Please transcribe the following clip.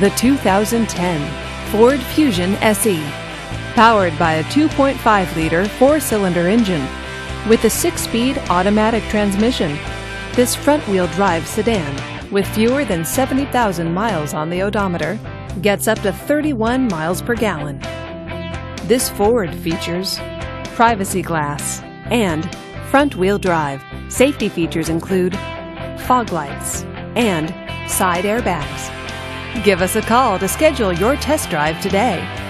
The 2010 Ford Fusion SE, powered by a 2.5-liter four-cylinder engine with a six-speed automatic transmission, this front-wheel drive sedan, with fewer than 70,000 miles on the odometer, gets up to 31 miles per gallon. This Ford features privacy glass and front-wheel drive. Safety features include fog lights and side airbags. Give us a call to schedule your test drive today.